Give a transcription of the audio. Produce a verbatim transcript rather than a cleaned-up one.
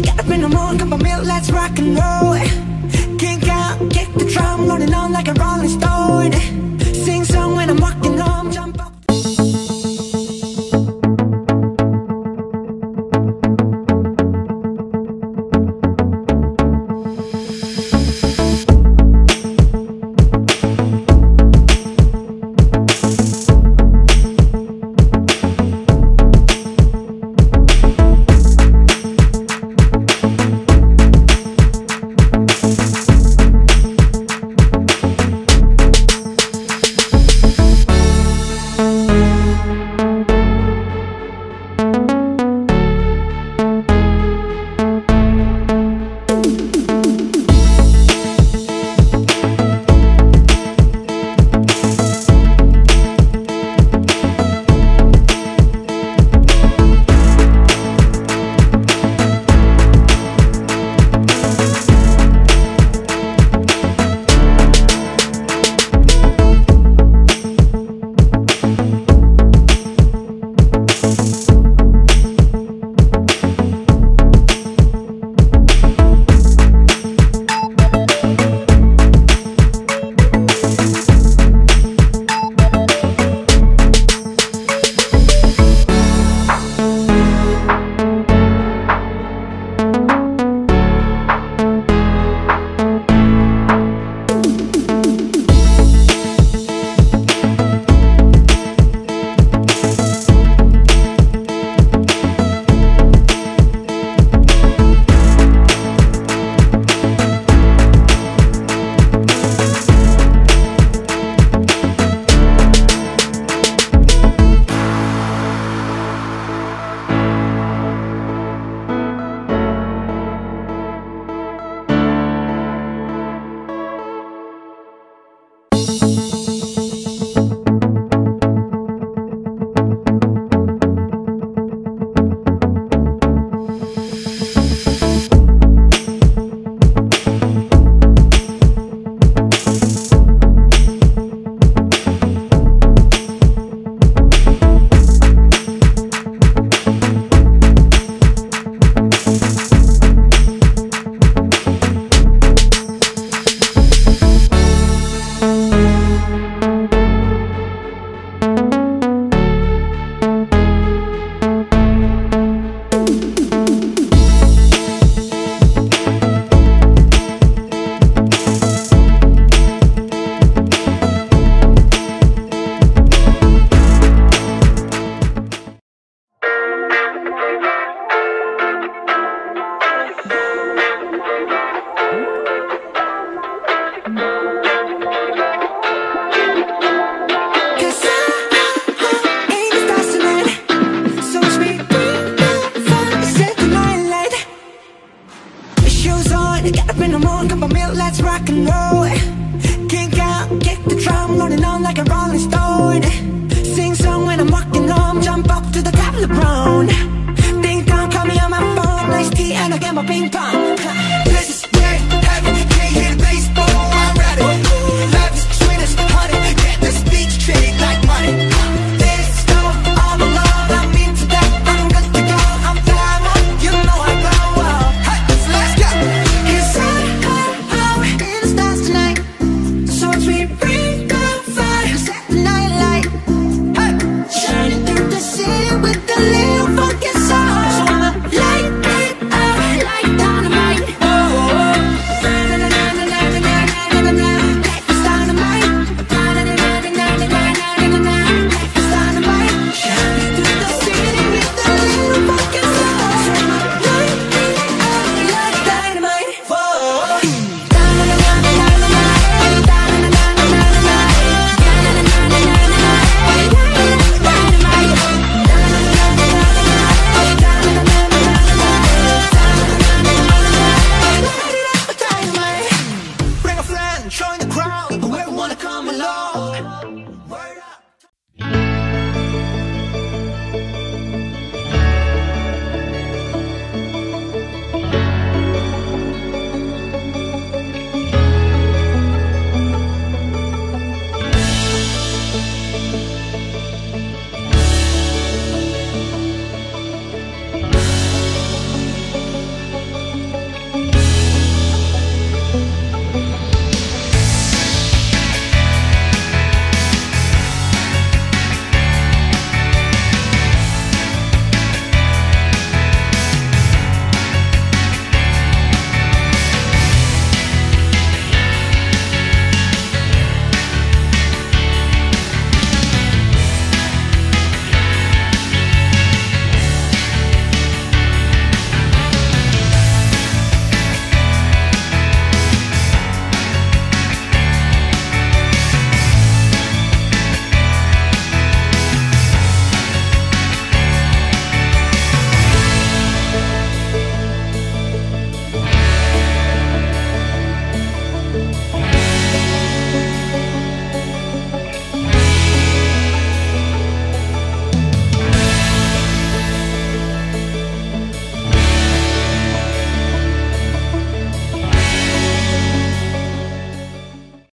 Get up in the morning, cup of milk, let's rock and roll. Kick out, kick the drum, rolling on like a rolling stone. Sing song when I'm walking home, jump up. Get up in the morning, cup of milk, let's rock and roll. Kick out, kick the drum, rolling on like a rolling stone. Sing song when I'm walking home, jump up to the top of the brown. Ding dong, call me on my phone, nice tea and I'll get my ping pong.